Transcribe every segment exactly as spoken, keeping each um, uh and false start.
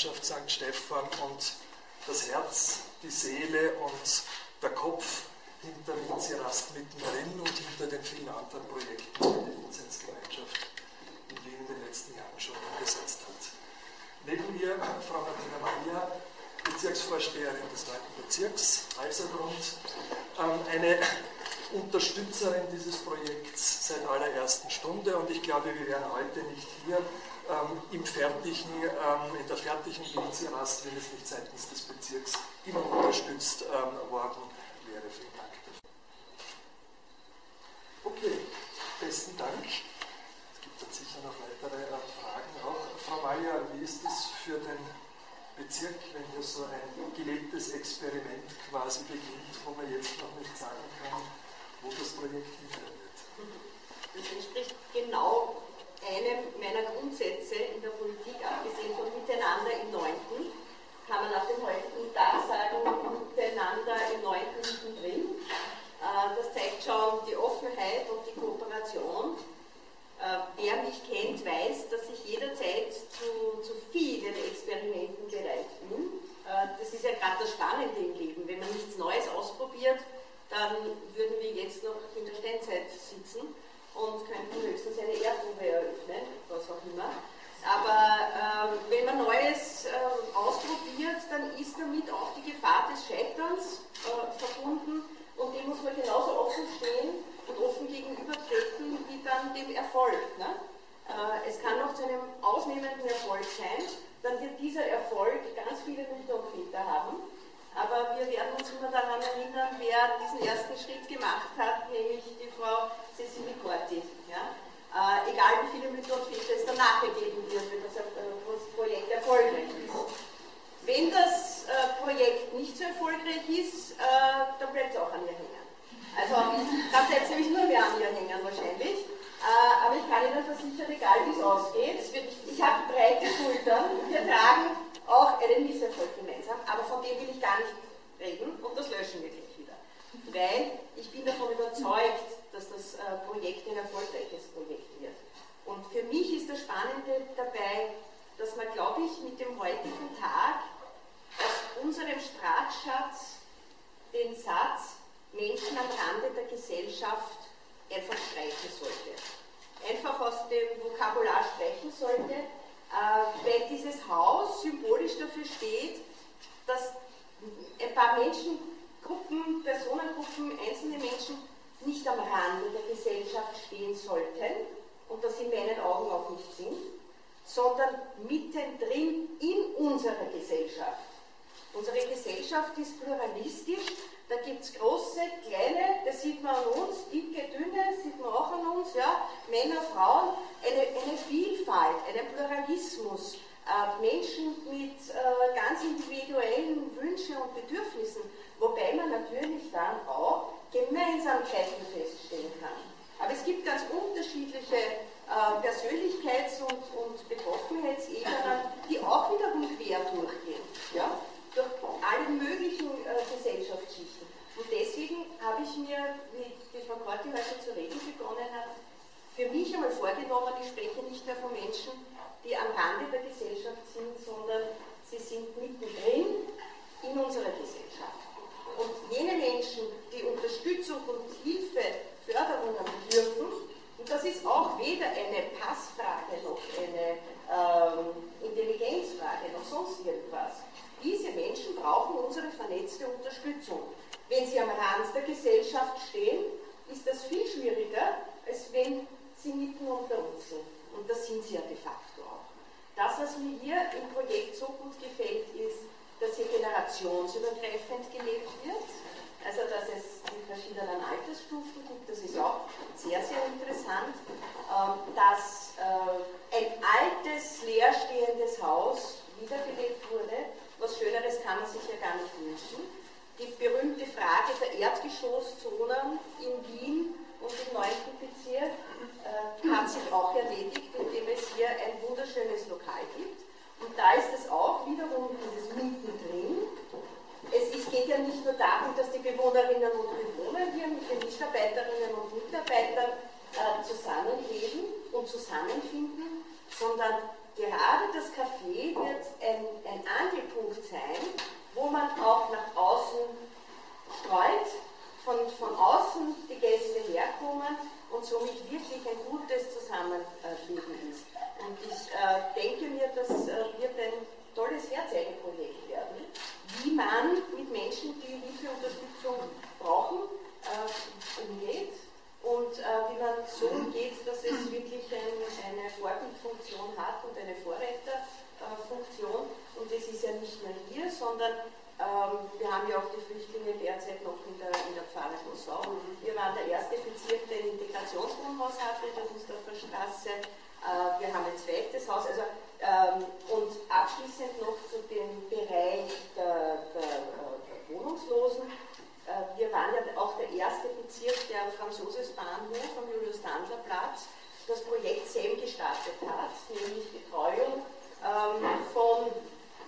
Vinzigemeinschaft Sankt Stephan und das Herz, die Seele und der Kopf hinter VinziRast-mittendrin und hinter den vielen anderen Projekten, die die Vinzenzgemeinschaft in Wien in den letzten Jahren schon umgesetzt hat. Neben mir Frau Martina Malyar, Bezirksvorsteherin des neunten Bezirks, Alsergrund, eine Unterstützerin dieses Projekts seit allerersten Stunde, und ich glaube, wir wären heute nicht hier ähm, im fertigen, ähm, in der fertigen VinziRast, wenn es nicht seitens des Bezirks immer unterstützt ähm, worden wäre. Vielen Dank dafür. Okay, besten Dank. Es gibt dann sicher noch weitere äh, Fragen auch. Frau Malyar, wie ist es für den Bezirk, wenn hier so ein gelebtes Experiment quasi beginnt, wo man jetzt noch nicht sagen kann, wo das Projekt hinführt? Das entspricht genau einem meiner Grundsätze in der Politik, abgesehen von Miteinander im Neunten. Kann man nach dem heutigen Tag sagen, Miteinander im Neunten mittendrin. Das zeigt schon die Offenheit und die Kooperation. Wer mich kennt, weiß, dass ich jederzeit zu, zu vielen Experimenten bereit bin. Das ist ja gerade das Spannende im Leben. Wenn man nichts Neues ausprobiert, dann würden wir jetzt noch in der Steinzeit sitzen und könnten höchstens eine Erdprobe eröffnen, was auch immer. Aber äh, wenn man Neues äh, ausprobiert, dann ist damit auch die Gefahr des Scheiterns äh, verbunden, und dem muss man genauso offen stehen und offen gegenübertreten wie dann dem Erfolg. Ne? Äh, es kann noch zu einem ausnehmenden Erfolg sein, dann wird dieser Erfolg ganz viele Mütter und Väter haben. Aber wir werden uns immer daran erinnern, wer diesen ersten Schritt gemacht hat, nämlich die Frau Cecily Corti. Ja? Äh, egal wie viele Mütter und Väter es danach gegeben wird, wenn das Projekt erfolgreich ist. Wenn das äh, Projekt nicht so erfolgreich ist, äh, dann bleibt es auch an ihr hängen. Also da bleibt es nämlich nur mehr an ihr hängen wahrscheinlich. Äh, aber ich kann Ihnen versichern, egal wie es ausgeht, ich habe breite Schultern, wir tragen auch einen Misserfolg gemeinsam, aber von dem will ich gar nicht reden, und das löschen wir gleich wieder. Weil ich bin davon überzeugt, dass das äh, Projekt ein erfolgreiches Projekt wird. Und für mich ist das Spannende dabei, dass man, glaube ich, mit dem heutigen Tag aus unserem Sprachschatz den Satz Menschen am Rande der Gesellschaft einfach streichen sollte. Einfach aus dem Vokabular streichen sollte, äh, weil dieses Haus symbolisch dafür steht, dass ein paar Menschengruppen, Personengruppen, einzelne Menschen nicht am Rande der Gesellschaft stehen sollten, und das in meinen Augen auch nicht sind, sondern mittendrin in unserer Gesellschaft. Unsere Gesellschaft ist pluralistisch, da gibt es große, kleine, das sieht man an uns, dicke, dünne, sieht man auch an uns, ja, Männer, Frauen, eine, eine Vielfalt, einen Pluralismus, äh, Menschen mit äh, ganz individuellen Wünschen und Bedürfnissen, wobei man natürlich dann auch Gemeinsamkeiten feststellen kann. Aber es gibt ganz unterschiedliche äh, Persönlichkeits- und, und Betroffenheitsebenen, die auch wiederum quer durchgehen. Ja? Durch alle möglichen äh, Gesellschaftsschichten. Und deswegen habe ich mir, wie die Frau Corti heute zu reden begonnen hat, für mich einmal vorgenommen, ich spreche nicht mehr von Menschen, die am Rande der Gesellschaft sind, sondern sie sind mittendrin in unserer Gesellschaft. Und jene Menschen, die Unterstützung und Hilfe, Förderung bedürfen, und das ist auch weder eine Passfrage noch eine ähm, Intelligenzfrage noch sonst irgendwas. Diese Menschen brauchen unsere vernetzte Unterstützung. Wenn sie am Rand der Gesellschaft stehen, ist das viel schwieriger, als wenn sie mitten unter uns sind. Und das sind sie ja de facto auch. Das, was mir hier im Projekt so gut gefällt, ist, dass hier generationsübergreifend gelebt wird. Also, dass es die verschiedenen Altersstufen gibt, das ist auch sehr, sehr interessant. Dass ein altes, leerstehendes Haus wiederbelebt wurde. Was Schöneres kann man sich ja gar nicht wünschen. Die berühmte Frage der Erdgeschosszonen in Wien und im neunten Bezirk äh, hat sich auch erledigt, indem es hier ein wunderschönes Lokal gibt. Und da ist es auch wiederum dieses Mittendrin. Es ist, geht ja nicht nur darum, dass die Bewohnerinnen und Bewohner hier mit den Mitarbeiterinnen und Mitarbeitern äh, zusammenleben und zusammenfinden, sondern gerade das Café wird ein, ein Angelpunkt sein, wo man auch nach außen streut, von, von außen die Gäste herkommen und somit wirklich ein gutes Zusammenleben ist. Und ich äh, denke mir, das äh, wird ein tolles Herzeigenprojekt werden, wie man mit Menschen, die Hilfe und Unterstützung brauchen, äh, umgeht und äh, wie man so umgeht, dass es wirklich ein, eine Vorbildfunktion hat und eine Vorreiterfunktion. Äh, und das ist ja nicht nur hier, sondern ähm, wir haben ja auch die Flüchtlinge derzeit noch in der, in der Pfarrer-Gussau. Wir waren der erste Bezirk, der ein Integrationswohnhaus hatte, der Gustav-Straße. Äh, wir haben ein zweites Haus. Also, ähm, und abschließend noch zu dem Bereich der, der, der Wohnungslosen. Äh, wir waren ja auch der erste Bezirk, der am Franz-Josefs-Bahnhof, am Julius-Tandler-Platz, das Projekt SEM gestartet hat, nämlich Betreuung ähm, von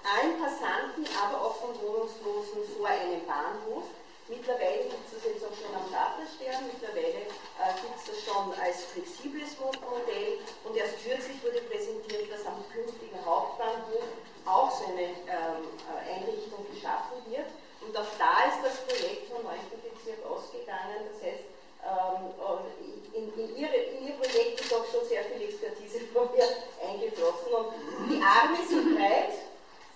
allen Passanten, aber auch von Wohnungslosen vor einem Bahnhof. Mittlerweile gibt es das jetzt auch schon am Tafelstern, mittlerweile äh, gibt es das schon als flexibles Wohnmodell und erst kürzlich wurde präsentiert, dass am künftigen Hauptbahnhof auch so eine ähm, Einrichtung geschaffen wird. Und auch da ist das Projekt vom neunten Bezirk ausgegangen, das heißt, ähm, in, in, ihre, in ihr Projekt ist auch schon sehr viel Expertise von mir eingeflossen und die Arme sind breit.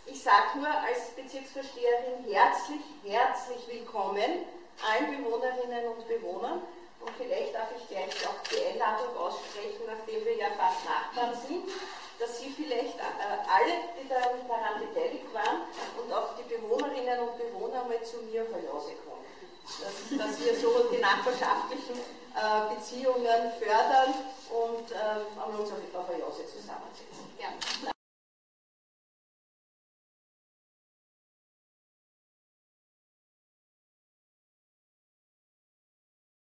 Ich sage nur als Bezirksvorsteherin herzlich, herzlich willkommen allen Bewohnerinnen und Bewohnern. Und vielleicht darf ich gleich auch die Einladung aussprechen, nachdem wir ja fast Nachbarn sind, dass Sie vielleicht alle, die daran beteiligt waren, und auch die Bewohnerinnen und Bewohner mal zu mir von Jose kommen. Dass, dass wir so die nachbarschaftlichen äh, Beziehungen fördern und äh, an uns auf Jose zusammensetzen. Ja.